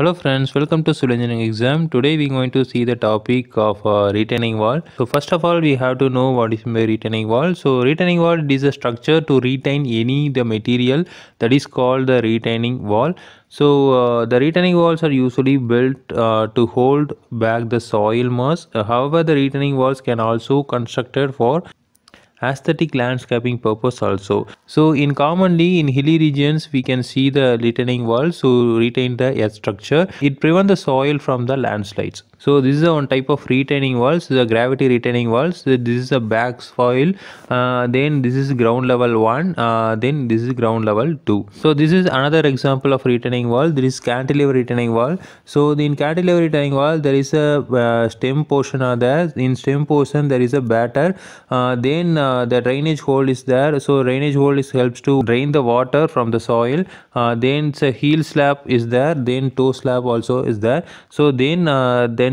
Hello friends, welcome to Civil Engineering Exam. Today we are going to see the topic of retaining wall. So first of all, we have to know what is retaining wall. So retaining wall is a structure to retain any the material, that is called the retaining wall. So the retaining walls are usually built to hold back the soil mass. However, the retaining walls can also be constructed for aesthetic landscaping purpose also. So in commonly in hilly regions we can see the retaining walls to retain the earth structure. It prevents the soil from the landslides. So this is the one type of retaining walls, the gravity retaining walls. This is the back soil, then this is ground level 1, then this is ground level 2. So this is another example of retaining wall. There is cantilever retaining wall. So in cantilever retaining wall there is a stem portion are there. In stem portion there is a batter, then the drainage hole is there. So drainage hole is helps to drain the water from the soil. Then the heel slab is there, then toe slab also is there. So then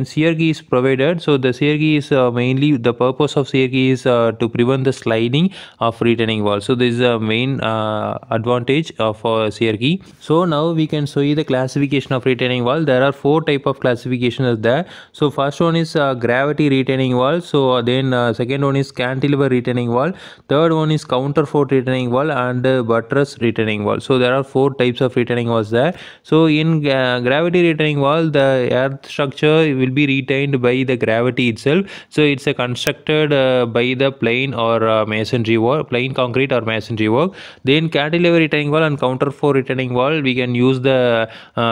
shear key is provided. So the shear key is mainly the purpose of shear key is to prevent the sliding of retaining wall. So this is the main advantage of shear key. So now we can show you the classification of retaining wall. There are four type of classifications there. So first one is gravity retaining wall. So then second one is cantilever retaining wall, third one is counterfort retaining wall, and buttress retaining wall. So there are four types of retaining walls there. So in gravity retaining wall, the earth structure will be retained by the gravity itself. So it's constructed by the plane or masonry work, plain concrete or masonry work. Then cantilever retaining wall and counterfort retaining wall, we can use the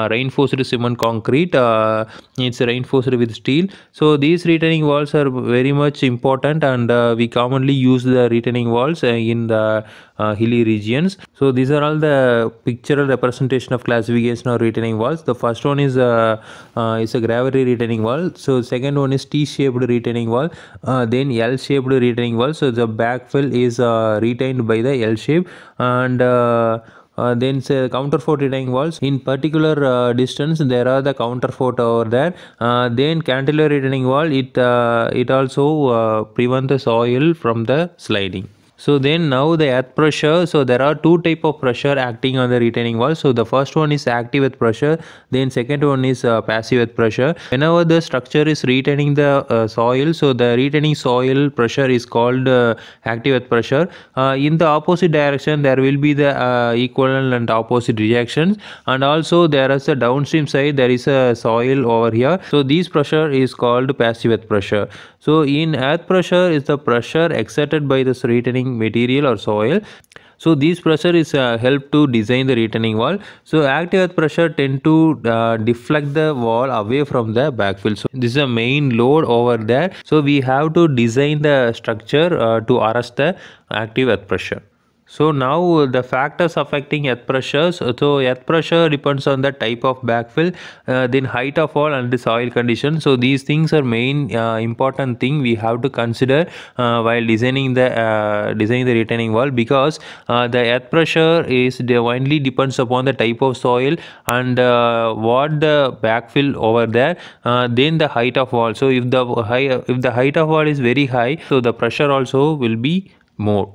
reinforced cement concrete. It's reinforced with steel. So these retaining walls are very much important, and we commonly use the retaining walls in the hilly regions. So these are all the pictorial representation of classification of retaining walls. The first one is a gravity retaining wall. So second one is T-shaped retaining wall, then L-shaped retaining wall. So the backfill is retained by the L shape, and then say counterfort retaining walls. In particular distance there are the counterfort over there. Then cantilever retaining wall, it also prevent the soil from the sliding. So then now the earth pressure. So there are two type of pressure acting on the retaining wall. So the first one is active earth pressure, then second one is passive earth pressure. Whenever the structure is retaining the soil, so the retaining soil pressure is called active earth pressure. In the opposite direction there will be the equivalent and opposite reactions, and also there is a downstream side, there is a soil over here. So this pressure is called passive earth pressure. So in earth pressure is the pressure exerted by this retaining material or soil. So this pressure is help to design the retaining wall. So active earth pressure tend to deflect the wall away from the backfill. So this is a main load over there. So we have to design the structure to arrest the active earth pressure. So now the factors affecting earth pressure. So earth pressure depends on the type of backfill, then height of wall, and the soil condition. So these things are main important thing we have to consider while designing the retaining wall, because the earth pressure is divinely depends upon the type of soil and what the backfill over there, then the height of wall. So if the height of wall is very high, so the pressure also will be more.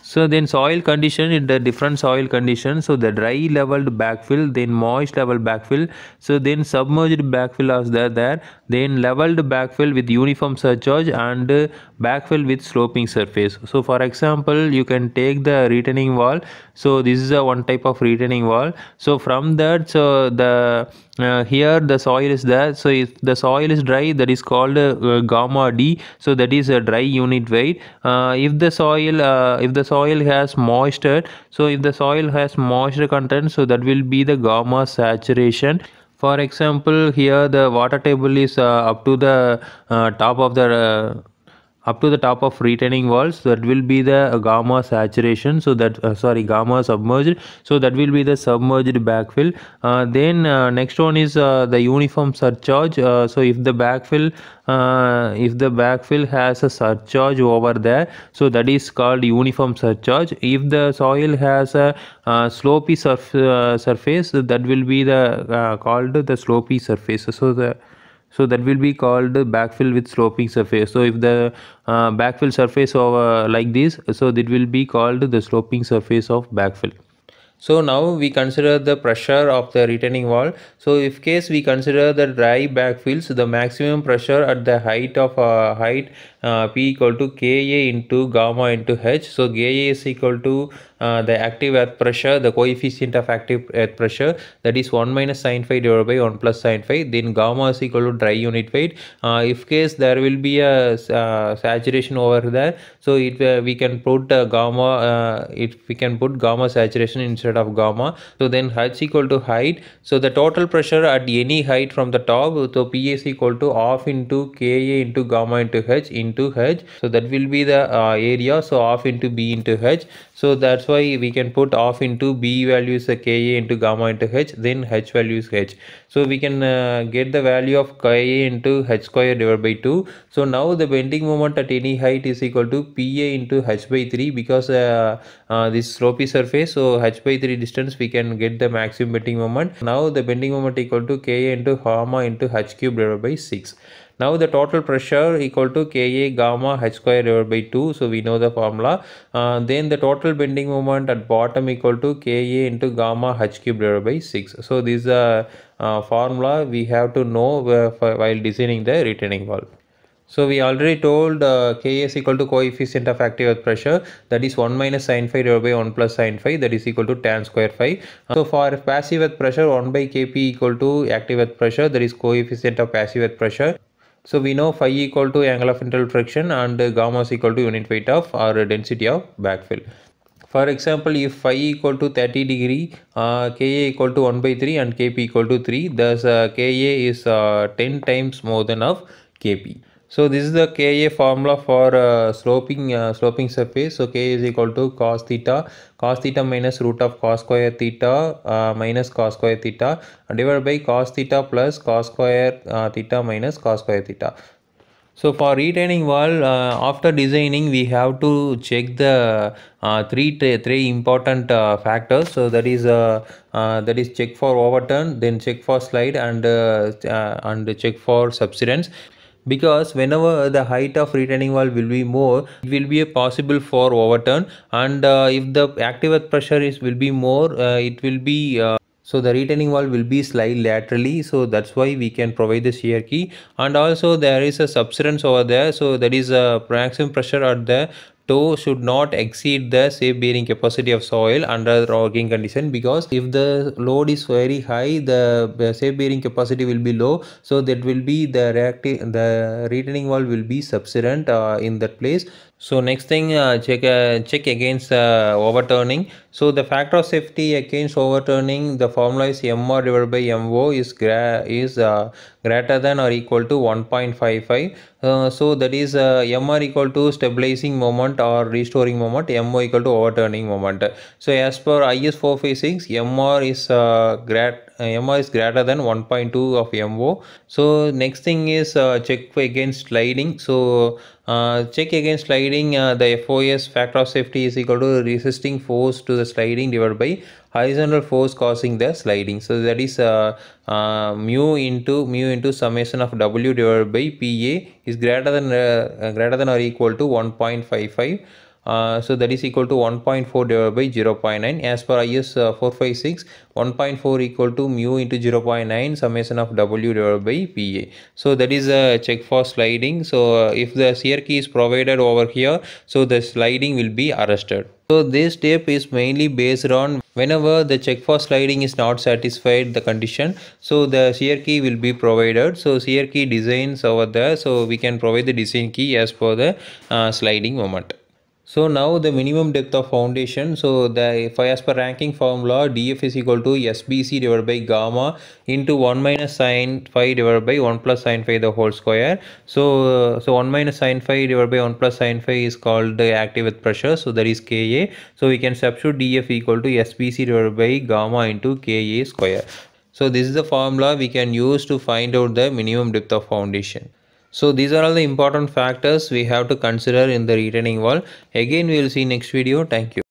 So then soil condition, in the different soil conditions. So the dry leveled backfill, then moist level backfill, so then submerged backfill as there, then leveled backfill with uniform surcharge, and backfill with sloping surface. So for example, you can take the retaining wall. So this is a one type of retaining wall. So from that, so the here the soil is there. So if the soil is dry, that is called gamma D. So that is a dry unit weight. If the soil has moisture, so if the soil has moisture content, so that will be the gamma saturation. For example, here the water table is up to the top of retaining walls, so that will be the gamma saturation. So that gamma submerged, so that will be the submerged backfill. Then next one is the uniform surcharge. So if the backfill has a surcharge over there, so that is called uniform surcharge. If the soil has a slopy surface, so that will be the called the slopy surface. So that will be called backfill with sloping surface. So if the backfill surface over like this, so that will be called the sloping surface of backfill. So now we consider the pressure of the retaining wall. So if case we consider the dry backfills, the maximum pressure at the height of P equal to Ka into gamma into H. So Ka is equal to the active earth pressure, the coefficient of active earth pressure, that is 1 minus sine phi divided by 1 plus sine phi. Then gamma is equal to dry unit weight. If case there will be a saturation over there, so we can put gamma saturation instead of gamma. So then H equal to height, so the total pressure at any height from the top, so P is equal to half into Ka into gamma into H, so that will be the area, so half into B into H. So that's why we can put half into B value is Ka into gamma into H, then H value is H. So we can get the value of Ka into H square divided by 2. So now the bending moment at any height is equal to Pa into H by 3, because this slopey surface, so H by 3 distance we can get the maximum bending moment. Now the bending moment equal to Ka into gamma into H cube divided by 6. Now the total pressure equal to Ka gamma H square divided by 2. So we know the formula. Then the total bending moment at bottom equal to Ka into gamma H cube divided by 6. So this is formula we have to know while designing the retaining wall. So we already told Ka is equal to coefficient of active earth pressure, that is 1 minus sine phi divided by 1 plus sine phi, that is equal to tan square phi. So for passive earth pressure, 1 by Kp equal to active earth pressure, that is coefficient of passive earth pressure. So we know phi equal to angle of internal friction and gamma is equal to unit weight of or density of backfill. For example, if phi equal to 30 degree, Ka equal to 1 by 3 and Kp equal to 3, thus Ka is 10 times more than of Kp. So this is the Ka formula for sloping surface. So Ka is equal to cos theta minus root of cos square theta minus cos square theta divided by cos theta plus cos square theta minus cos square theta. So for retaining wall, after designing we have to check the three important factors. So that is check for overturn, then check for slide, and check for subsidence. Because whenever the height of retaining wall will be more, it will be possible for overturn, and if the active earth pressure will be more, it will be so the retaining wall will be slide laterally. So that's why we can provide the shear key. And also there is a subsidence over there, so that is a maximum pressure at the toe should not exceed the safe bearing capacity of soil under rocking condition, because if the load is very high, the safe bearing capacity will be low, so that will be the retaining wall will be subsident in that place. So next thing, check against overturning. So the factor of safety against overturning, the formula is MR divided by MO is greater than or equal to 1.55. So that is MR equal to stabilizing moment or restoring moment, MO equal to overturning moment. So as per IS-456, MR is greater than 1.2 of MO. So next thing is check against sliding. So check against sliding, the FOS factor of safety is equal to resisting force to the sliding divided by horizontal force causing the sliding. So that is mu into summation of W divided by PA is greater than or equal to 1.55. So that is equal to 1.4 divided by 0.9. As per IS 456, 1.4 equal to mu into 0.9 summation of W divided by PA. So that is a check for sliding. So if the shear key is provided over here, so the sliding will be arrested. So this step is mainly based on whenever the check for sliding is not satisfied the condition, so the shear key will be provided. So shear key designs over there, so we can provide the design key as per the sliding moment. So now the minimum depth of foundation. So the as per Rankine formula, DF is equal to SBC divided by gamma into 1 minus sine phi divided by 1 plus sine phi the whole square. So 1 minus sine phi divided by 1 plus sine phi is called the active earth pressure. So that is Ka. So we can substitute DF equal to SBC divided by gamma into Ka square. So this is the formula we can use to find out the minimum depth of foundation. So these are all the important factors we have to consider in the retaining wall. Again, we will see next video. Thank you.